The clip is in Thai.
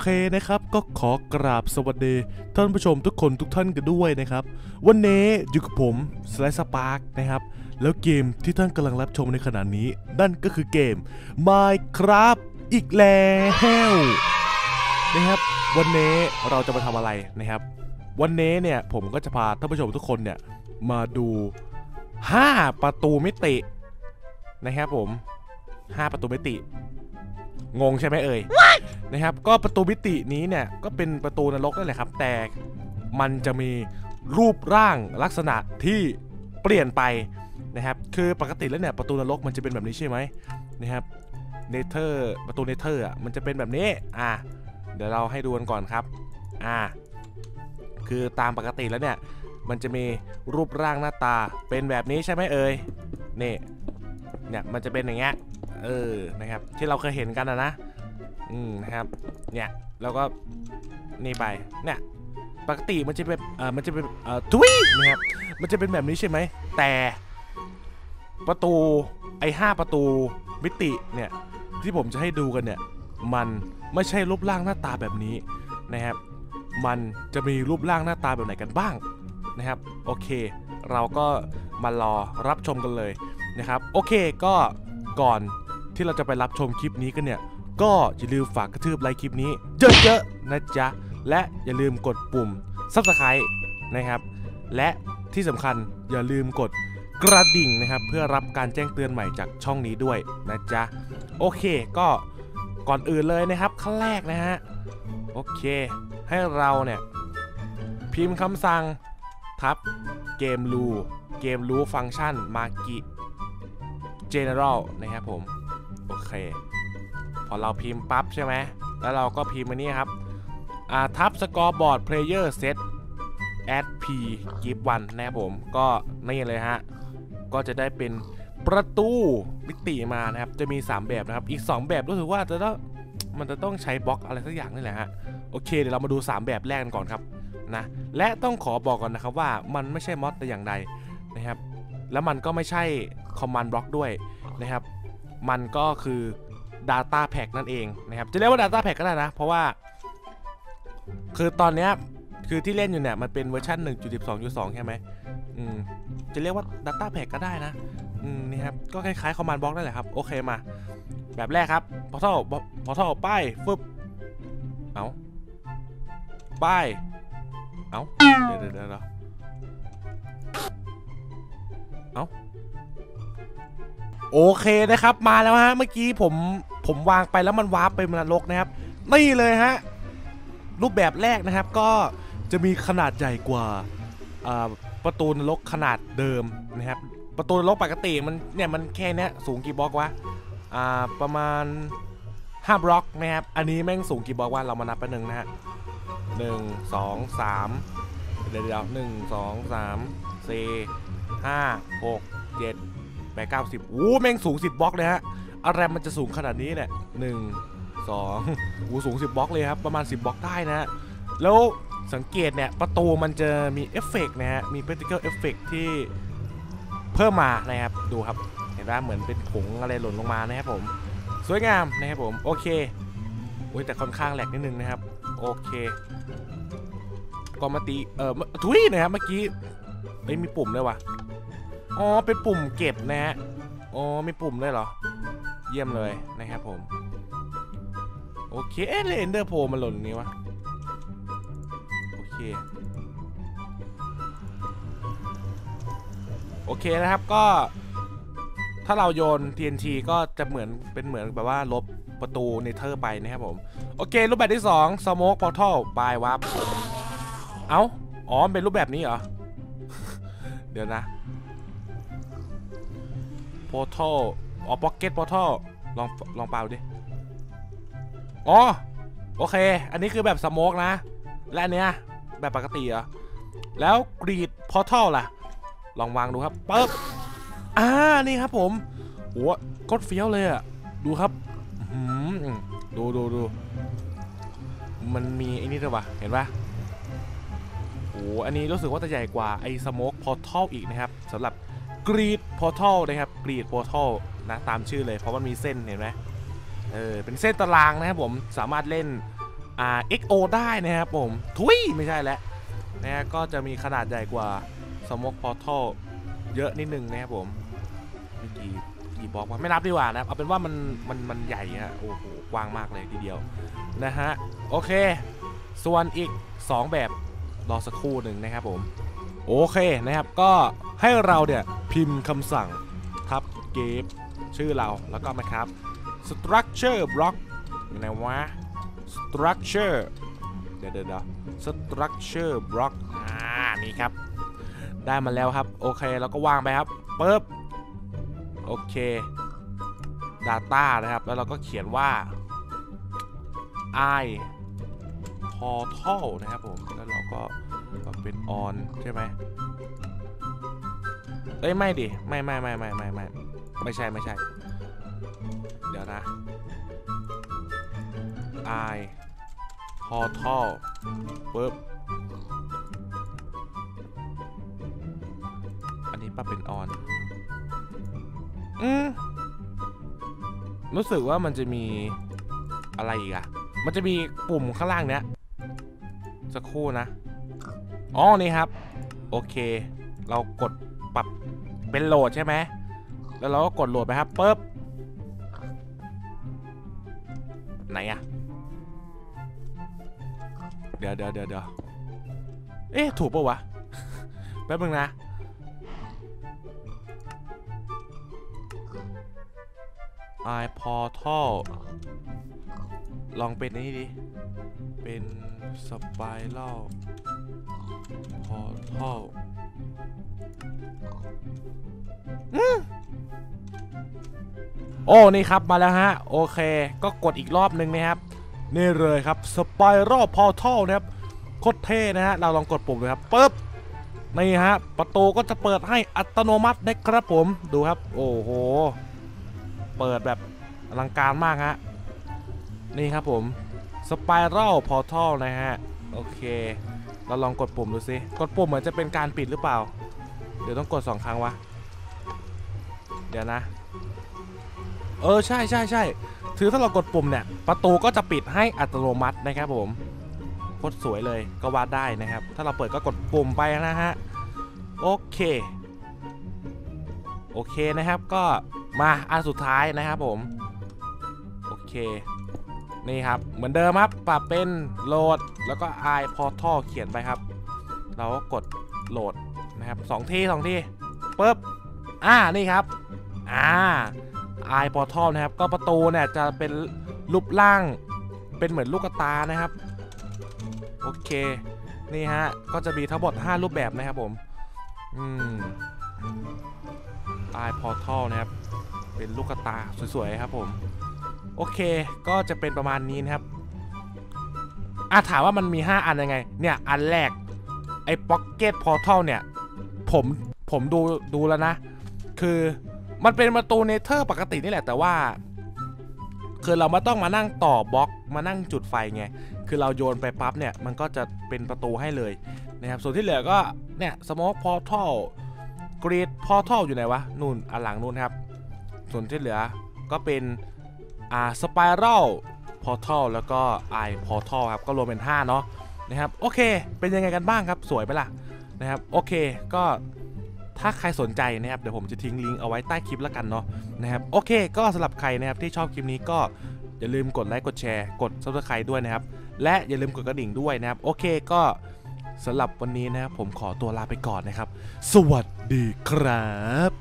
เคนะครับก็ขอกราบสวัสดีท่านผู้ชมทุกคนทุกท่านกันด้วยนะครับวันนี้อยู่กับผมสไลซ์สปาร์คนะครับแล้วเกมที่ท่านกำลังรับชมในขณะนี้นั่นก็คือเกม Minecraft อีกแล้วนะครับวันนี้เราจะมาทำอะไรนะครับวันนี้เนี่ยผมก็จะพาท่านผู้ชมทุกคนเนี่ยมาดู5ประตูมิตินะครับผม5ประตูมิติงงใช่ไหมเอ่ย What? นะครับก็ประตูมิตินี้เนี่ยก็เป็นประตูนรกนั่นแหละครับแต่มันจะมีรูปร่างลักษณะที่เปลี่ยนไปนะครับคือปกติแล้วเนี่ยประตูนรกมันจะเป็นแบบนี้ใช่ไหมนะครับเนเธอร์ประตูเนเธอร์อ่ะมันจะเป็นแบบนี้เดี๋ยวเราให้ดูกันก่อนครับคือตามปกติแล้วเนี่ยมันจะมีรูปร่างหน้าตาเป็นแบบนี้ใช่ไหมเอ่ยเนี่ยมันจะเป็นอย่างเงี้ยนะครับที่เราเคยเห็นกันนะนะครับเนี่ยเราก็นี่ไปเนี่ยปกติมันจะเป็นทุยนะครับมันจะเป็นแบบนี้ใช่ไหมแต่ประตูไอ้5ประตูมิติเนี่ยที่ผมจะให้ดูกันเนี่ยมันไม่ใช่รูปร่างหน้าตาแบบนี้นะครับมันจะมีรูปร่างหน้าตาแบบไหนกันบ้างนะครับโอเคเราก็มารอรับชมกันเลยนะครับโอเคก็ก่อนที่เราจะไปรับชมคลิปนี้กันเนี่ยก็อย่าลืมฝากกระทืบไลค์คลิปนี้เยอะๆนะจ๊ะและอย่าลืมกดปุ่ม Subscribe นะครับและที่สำคัญอย่าลืมกดกระดิ่งนะครับเพื่อรับการแจ้งเตือนใหม่จากช่องนี้ด้วยนะจ๊ะโอเคก็ก่อนอื่นเลยนะครับขั้นแรกนะฮะโอเคให้เราเนี่ยพิมพ์คำสั่งทับเกมรู้ฟังก์ชันมากิGeneral นะครับผมโอเคพอเราพิมพ์ปั๊บใช่ไหมแล้วเราก็พิมพ์มานี่ครับทับสกอร์บอร์ดเพลเยอร์เซต add p give one นะครับผมก็นี่เลยฮะก็จะได้เป็นประตูมิติมานะครับจะมี3แบบนะครับอีก2แบบรู้สึกว่ามันจะต้องใช้บล็อกอะไรสักอย่างนี่แหละฮะโอเคเดี๋ยวเรามาดู3แบบแรกกันก่อนครับนะและต้องขอบอกก่อนนะครับว่ามันไม่ใช่มอดแต่อย่างใดนะครับแล้วมันก็ไม่ใช่ Command Block ด้วยนะครับมันก็คือ Data Pack นั่นเองนะครับจะเรียกว่า Data Pack ก็ได้นะเพราะว่าคือตอนนี้คือที่เล่นอยู่เนี่ยมันเป็นเวอร์ชัน 1.12.2 ใช่ไหมจะเรียกว่า Data Pack ก็ได้นะนี่ครับก็คล้ายๆ Command Block นั่นแหละครับโอเคมาแบบแรกครับPortal ป้ายฟึบเอาป้ายเอาเดี๋ยวเอาโอเคนะครับมาแล้วฮะเมื่อกี้ผมวางไปแล้วมันวาร์ปไปนรกนะครับนี่เลยฮะรูปแบบแรกนะครับก็จะมีขนาดใหญ่กว่าประตูนรกขนาดเดิมนะครับประตูนรกปกติมันแค่นี้สูงกี่บล็อกวะประมาณ5บล็อกนะครับอันนี้แม่งสูงกี่บล็อกวะเรามานับไปหนึ่งนะฮะ1 2 3เดี๋ยว1 2 3 4 5 6 7 8 9 10โอ้แม่งสูง10บล็อกเลยฮะอะไรมันจะสูงขนาดนี้เนี่ย1 2อู้สูง10บล็อกเลยครับประมาณ10บล็อกได้นะฮะแล้วสังเกตเนี่ยประตูมันจะมีเอฟเฟกต์นะฮะมี practical effect ที่เพิ่มมานะครับดูครับเห็นว่าเหมือนเป็นผงอะไรหล่นลงมานะครับผมสวยงามนะครับผมโอเคโอ้ยแต่ค่อนข้างแหลกนิดนึงนะครับโอเคก็มาตีทุยนะครับเมื่อกี้มีปุ่มด้วยวะอ๋อเป็นปุ่มเก็บนะฮะอ๋อมีปุ่มด้วยเหรอเยี่ยมเลยนะครับผมโอเคเอนเดอร์โพมันหล่นนี้วะโอเคนะครับก็ถ้าเราโยน TNT ก็จะเหมือนแบบว่าลบประตูเนเธอร์ไปนะครับผมโอเครูปแบบที่2 Smoke Portal ปลายวับเอาอ๋อเป็นรูปแบบนี้เหรอเดี๋ยวนะPortal อ๋อ Pocket Portal ลองเปล่าดิอ๋อโอเคอันนี้คือแบบ Smoke นะและอันเนี้ยแบบปกติเหรอแล้ว Grid Portal ล่ะลองวางดูครับปึ๊บนี่ครับผมโหกดเฟี้ยวเลยอะดูครับดูมันมีไอ้นี่ด้วยวะเห็นปะโอ้อันนี้รู้สึกว่าจะใหญ่กว่าไอ้ Smoke Portal อีกนะครับสำหรับ Grid Portal นะครับ Grid Portal นะตามชื่อเลยเพราะมันมีเส้นเห็นไหมเป็นเส้นตารางนะครับผมสามารถเล่น XO ได้นะครับผมทุยไม่ใช่แล้วนะก็จะมีขนาดใหญ่กว่าสโมกพอร์ทัลเยอะนิดนึงนะครับผมกี่บล็อกไม่นับดีกว่านะเอาเป็นว่ามันใหญ่ฮะโอ้โหกว้างมากเลยทีเดียวนะฮะโอเคส่วนอีก2แบบรอสักครู่หนึ่งนะครับผมโอเคนะครับก็ให้เราเนี่ยพิมพ์คำสั่งทับเกฟชื่อเราแล้วก็มาครับ structure block อยู่ไหนวะ structure เดี๋ยว structure block นี่ครับได้มาแล้วครับโอเคแล้วก็วางไปครับปึ๊บโอเค data นะครับแล้วเราก็เขียนว่า Eye Portal นะครับผมแล้วเราก็เป็น on ใช่ไหมเอ้ยไม่ดิไม่ใช่เดี๋ยวนะ Eye Portal ปึ๊บอันนี้ป้าเป็น onรู้สึกว่ามันจะมีอะไรอีกอะมันจะมีปุ่มข้างล่างเนี้ยสักครู่นะอ๋อนี่ครับโอเคเรากดปรับเป็นโหลดใช่ไหมแล้วเราก็กดโหลดไปครับปึ๊บไหนอะเดี๋ยวเอ๊ะถูกปะวะแป๊บนึงนะEye Portal ลองเป็นนี้ดิเป็น Spiral Portal โอ้นี่ครับมาแล้วฮะโอเคก็กดอีกรอบหนึ่งนะครับนี่เลยครับ Spiral Portal นะครับโคตรเท่นะฮะเราลองกดปุ่มเลยครับปึ๊บนี่ฮะประตูก็จะเปิดให้อัตโนมัตินะครับผมดูครับโอ้โหเปิดแบบอลังการมากฮะนี่ครับผม Spiral Portal นะฮะโอเคเราลองกดปุ่มดูสิกดปุ่มเหมือนจะเป็นการปิดหรือเปล่าเดี๋ยวต้องกด2ครั้งวะเดี๋ยวนะใช่ถือถ้าเรากดปุ่มเนี่ยประตูก็จะปิดให้อัตโนมัตินะครับผมโคตรสวยเลยก็วาดได้นะครับถ้าเราเปิดก็กดปุ่มไปนะฮะโอเคนะครับก็มาอันสุดท้ายนะครับผมโอเคนี่ครับเหมือนเดิมครับปรับเป็นโหลดแล้วก็ Eye Portal เขียนไปครับเราก็กดโหลดนะครับ2 ทีปึ๊บนี่ครับEye Portal นะครับก็ประตูเนี่ยจะเป็นรูปร่างเป็นเหมือนลูกตานะครับโอเคนี่ฮะก็จะมีทั้งหมด5รูปแบบนะครับผมEye Portal นะครับเป็นลูกตาสวยๆครับผมโอเคก็จะเป็นประมาณนี้นะครับถามว่ามันมี5อันยังไงเนี่ยอันแรกไอ้ Pocket Portal เนี่ยผมดูแล้วนะคือมันเป็นประตูเนเธอร์ปกตินี่แหละแต่ว่าคือเราไม่ต้องมานั่งต่อบล็อกมานั่งจุดไฟไงคือเราโยนไปปั๊บเนี่ยมันก็จะเป็นประตูให้เลยนะครับส่วนที่เหลือก็เนี่ย Smoke Portal Great Portal อยู่ไหนวะนู่นอันหลังนู่นครับส่วนที่เหลือก็เป็นSpiral Portal แล้วก็ Eye Portal ครับก็รวมเป็น5เนาะนะครับโอเคเป็นยังไงกันบ้างครับสวยไหมล่ะนะครับโอเคก็ถ้าใครสนใจนะครับเดี๋ยวผมจะทิ้งลิงก์เอาไว้ใต้คลิปแล้วกันเนาะนะครับโอเคก็สำหรับใครนะครับที่ชอบคลิปนี้ก็อย่าลืมกดไลค์กดแชร์กด Subscribe ด้วยนะครับและอย่าลืมกดกระดิ่งด้วยนะครับโอเคก็สำหรับวันนี้นะครับผมขอตัวลาไปก่อนนะครับสวัสดีครับ